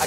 I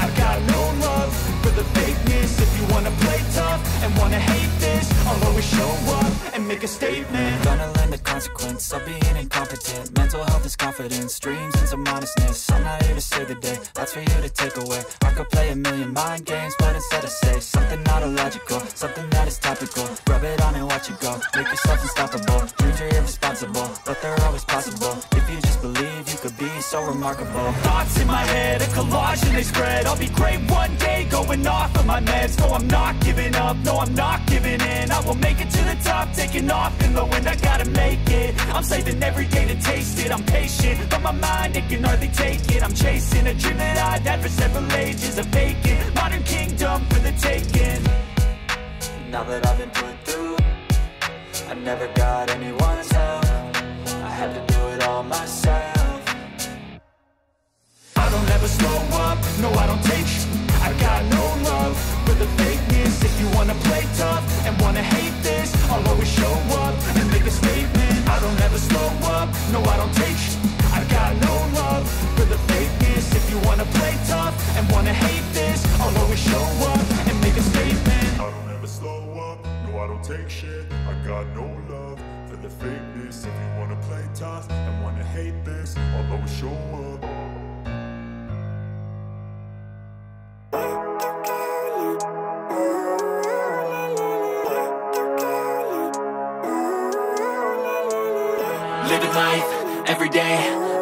I got no love for the fakeness. If you wanna play tough and wanna hate this, I'll always show up and make a statement. Gonna learn the consequence of being incompetent. Mental health is confidence, dreams and some honestness. I'm not here to save the day, that's for you to take away. I could play a million mind games, but instead I say something not illogical, something that is topical. Rub it on and watch it go, make yourself unstoppable. Dreams are irresponsible, but they're always possible. If you just believe, you could be so remarkable. Thoughts in my head, a collage and they spread. I'll be great one day, going off of my meds. No, I'm not giving up, no, I'm not giving in. I will make it to the top, taking off in the wind. I gotta make it, I'm saving every day to taste it. I'm patient, but my mind, it can hardly take it. I'm chasing a dream that I've had for several ages. A vacant modern kingdom for the taking. Now that I've been put through, I never got anyone's help. I had to do it all myself. I don't ever slow up, no I don't take sh*t. I got no love for the fakeness. If you wanna play tough and wanna hate this, I'll always show up and make a statement. I don't ever slow up, no I don't take sh*t. I got no love for the fakeness. If you wanna play tough and wanna hate this, I'll always show up and make a statement. I don't ever slow up, no I don't take shit. I got no love for the fakeness. If you wanna play tough and wanna hate this, I'll always show up. Every day,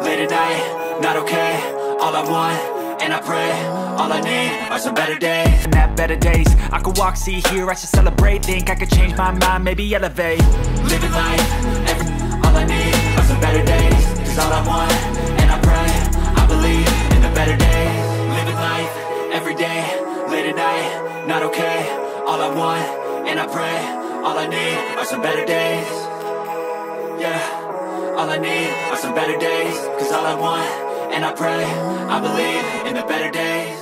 late at night, not okay. All I want, and I pray, all I need are some better days. And that better days, I could walk, see, hear, I should celebrate. Think I could change my mind, maybe elevate. Living life, all I need are some better days. Cause all I want, and I pray, I believe in the better days. Living life, every day, late at night, not okay. All I want, and I pray, all I need are some better days. Yeah. All I need are some better days. Cause all I want, and I pray, I believe in the better days.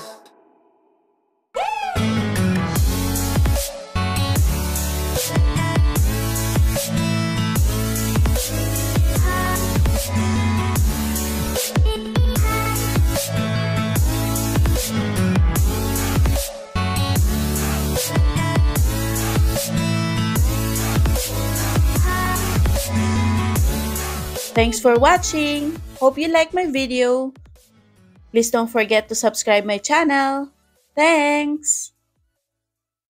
Thanks for watching. Hope you like my video. Please don't forget to subscribe my channel. Thanks.